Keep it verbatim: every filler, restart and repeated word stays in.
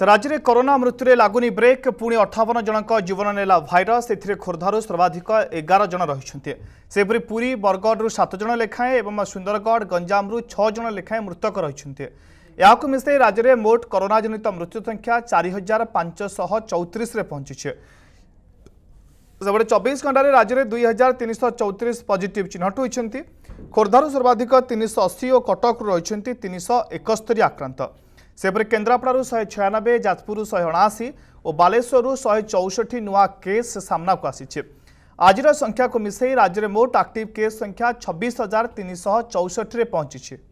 तो राज्य में कोरोना मृत्यु लगुनी ब्रेक पुणी अठावन जनक जीवन नेला भाइरस ए खोर्धारू सर्वाधिक एगार जन रही सेपरी पुरी बरगढ़ सात जन लेखाएं एवं सुंदरगढ़ गंजाम छह जन लेखाएं मृतक रही मिसाई राज्य में मोट कोरोना जनित मृत्यु संख्या चार हजार पांच सौ चौतीस पहुंची सेपटे चौबीस घंटे राज्य में दुई हजार तीन सौ चौतीस पॉजिटिव चिन्हट होती खोर्धारू सर्वाधिक तीन सौ अस्सी और कटक रही तीन सौ इकहत्तर आक्रांत सेपरे केन्द्रापड़ू शहे छयानबे जाजपुर शहे अणाशी और बालेश्वर शहे चौष्टि नुआ केस सामना को आसी आज संख्या को मिसई राज्य में मोट आक्टिव केस संख्या छब्बीस हजार तीन सौ चौसठ पहुंची।